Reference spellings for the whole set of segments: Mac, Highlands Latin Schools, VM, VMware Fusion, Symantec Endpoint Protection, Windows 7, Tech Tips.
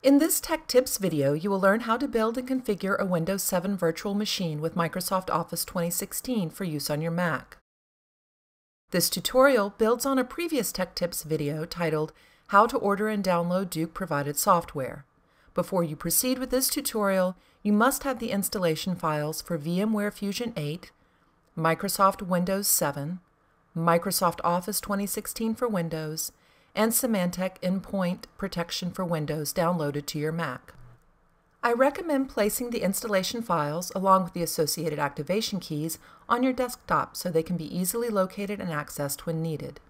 In this Tech Tips video, you will learn how to build and configure a Windows 7 virtual machine with Microsoft Office 2016 for use on your Mac. This tutorial builds on a previous Tech Tips video titled, How to Order and Download Duke-Provided Software. Before you proceed with this tutorial, you must have the installation files for VMware Fusion 8, Microsoft Windows 7, Microsoft Office 2016 for Windows, and Symantec Endpoint Protection for Windows downloaded to your Mac. I recommend placing the installation files, along with the associated activation keys, on your desktop so they can be easily located and accessed when needed.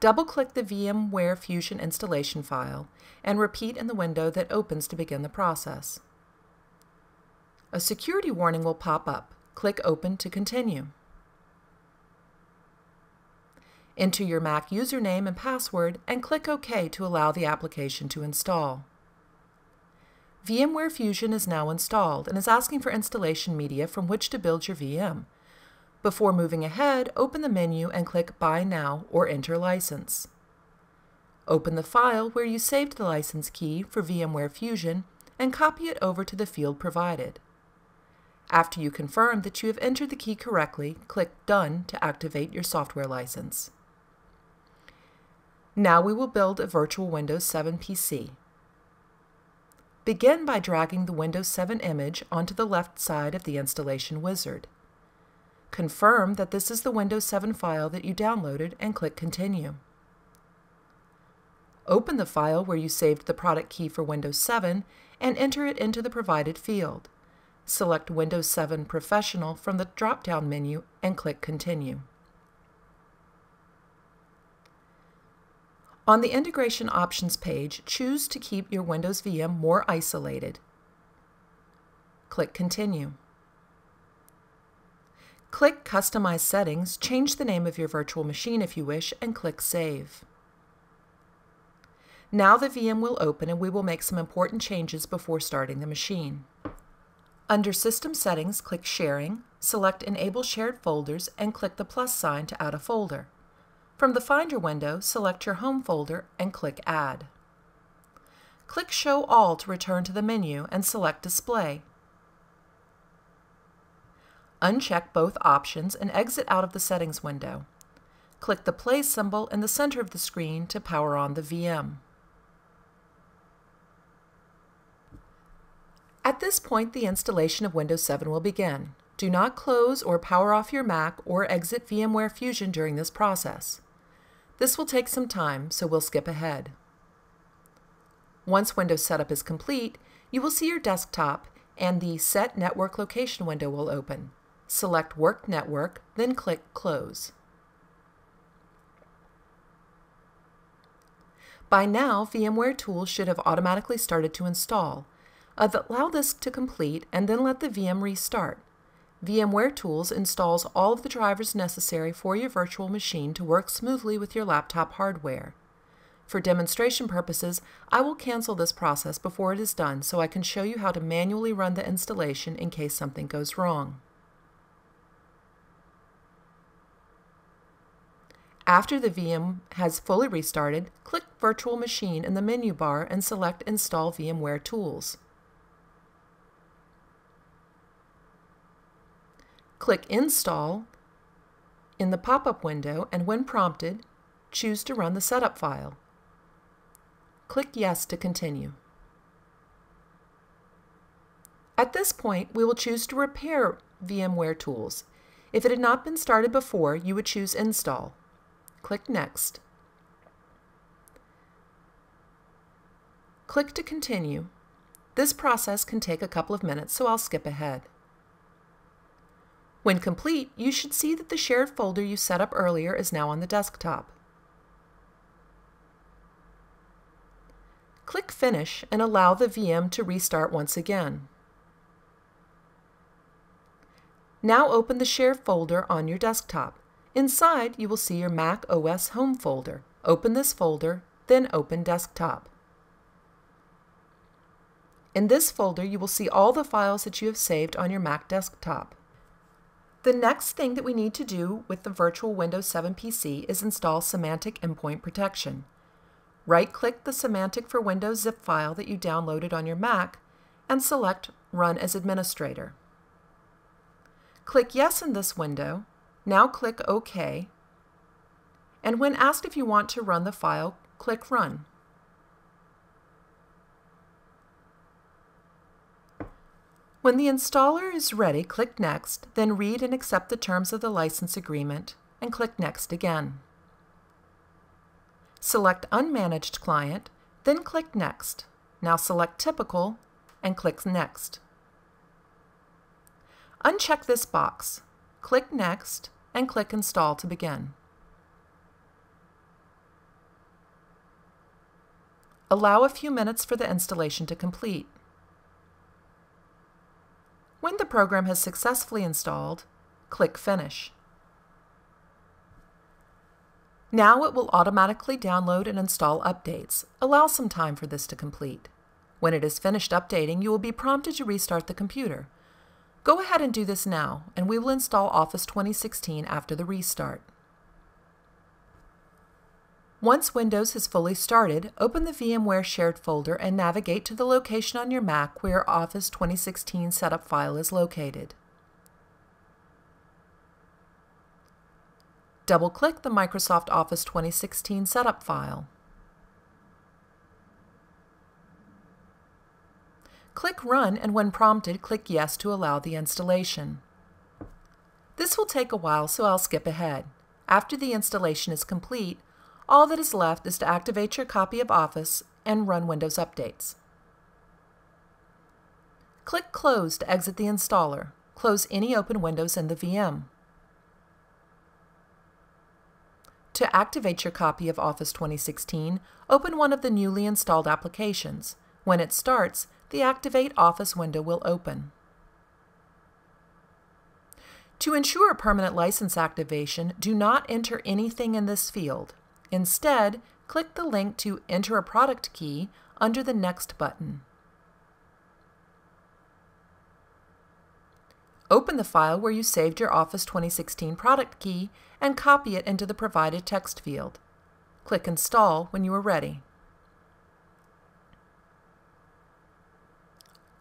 Double-click the VMware Fusion installation file and repeat in the window that opens to begin the process. A security warning will pop up. Click Open to continue. Enter your Mac username and password and click OK to allow the application to install. VMware Fusion is now installed and is asking for installation media from which to build your VM. Before moving ahead, open the menu and click Buy Now or Enter License. Open the file where you saved the license key for VMware Fusion and copy it over to the field provided. After you confirm that you have entered the key correctly, click Done to activate your software license. Now we will build a virtual Windows 7 PC. Begin by dragging the Windows 7 image onto the left side of the installation wizard. Confirm that this is the Windows 7 file that you downloaded and click Continue. Open the file where you saved the product key for Windows 7 and enter it into the provided field. Select Windows 7 Professional from the drop-down menu and click Continue. On the Integration Options page, choose to keep your Windows VM more isolated. Click Continue. Click Customize Settings, change the name of your virtual machine if you wish, and click Save. Now the VM will open and we will make some important changes before starting the machine. Under System Settings, click Sharing, select Enable Shared Folders, and click the plus sign to add a folder. From the Finder window, select your Home folder and click Add. Click Show All to return to the menu and select Display. Uncheck both options and exit out of the Settings window. Click the play symbol in the center of the screen to power on the VM. At this point, the installation of Windows 7 will begin. Do not close or power off your Mac or exit VMware Fusion during this process. This will take some time, so we'll skip ahead. Once Windows setup is complete, you will see your desktop and the Set Network Location window will open. Select Work Network, then click Close. By now, VMware tools should have automatically started to install. Allow this to complete and then let the VM restart. VMware Tools installs all of the drivers necessary for your virtual machine to work smoothly with your laptop hardware. For demonstration purposes, I will cancel this process before it is done so I can show you how to manually run the installation in case something goes wrong. After the VM has fully restarted, click Virtual Machine in the menu bar and select Install VMware Tools. Click Install in the pop-up window and when prompted, choose to run the setup file. Click Yes to continue. At this point, we will choose to repair VMware Tools. If it had not been started before, you would choose Install. Click Next. Click to continue. This process can take a couple of minutes, so I'll skip ahead. When complete, you should see that the shared folder you set up earlier is now on the desktop. Click Finish and allow the VM to restart once again. Now open the shared folder on your desktop. Inside, you will see your Mac OS Home folder. Open this folder, then open Desktop. In this folder, you will see all the files that you have saved on your Mac desktop. The next thing that we need to do with the virtual Windows 7 PC is install Symantec Endpoint Protection. Right-click the Symantec for Windows zip file that you downloaded on your Mac and select Run as Administrator. Click Yes in this window. Now click OK, and when asked if you want to run the file, click Run. When the installer is ready, click Next, then read and accept the terms of the license agreement, and click Next again. Select Unmanaged Client, then click Next. Now select Typical, and click Next. Uncheck this box. Click Next, and click Install to begin. Allow a few minutes for the installation to complete. When the program has successfully installed, click Finish. Now it will automatically download and install updates. Allow some time for this to complete. When it is finished updating, you will be prompted to restart the computer. Go ahead and do this now, and we will install Office 2016 after the restart. Once Windows has fully started, open the VMware Shared folder and navigate to the location on your Mac where Office 2016 setup file is located. Double-click the Microsoft Office 2016 setup file. Click Run, and when prompted, click Yes to allow the installation. This will take a while, so I'll skip ahead. After the installation is complete, all that is left is to activate your copy of Office and run Windows updates. Click Close to exit the installer. Close any open windows in the VM. To activate your copy of Office 2016, open one of the newly installed applications. When it starts, the Activate Office window will open. To ensure permanent license activation, do not enter anything in this field. Instead, click the link to Enter a Product Key under the Next button. Open the file where you saved your Office 2016 product key and copy it into the provided text field. Click Install when you are ready.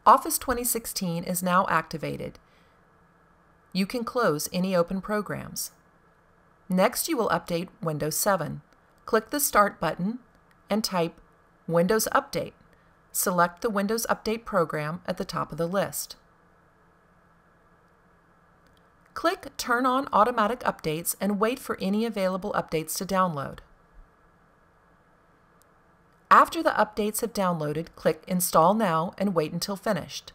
Office 2016 is now activated. You can close any open programs. Next, you will update Windows 7. Click the Start button and type Windows Update. Select the Windows Update program at the top of the list. Click Turn on Automatic Updates and wait for any available updates to download. After the updates have downloaded, click Install Now and wait until finished.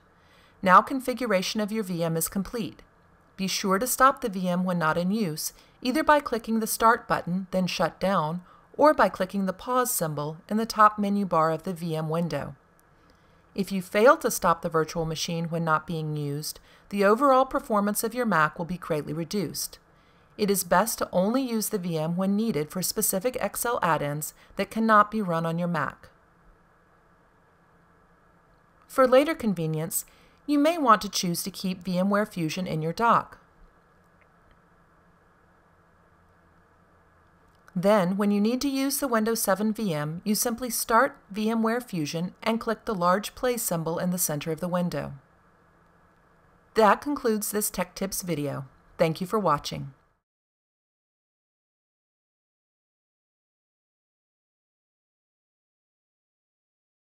Now configuration of your VM is complete. Be sure to stop the VM when not in use, either by clicking the Start button, then Shut Down, or by clicking the pause symbol in the top menu bar of the VM window. If you fail to stop the virtual machine when not being used, the overall performance of your Mac will be greatly reduced. It is best to only use the VM when needed for specific Excel add-ins that cannot be run on your Mac. For later convenience, you may want to choose to keep VMware Fusion in your dock. Then, when you need to use the Windows 7 VM, you simply start VMware Fusion and click the large play symbol in the center of the window. That concludes this Tech Tips video. Thank you for watching.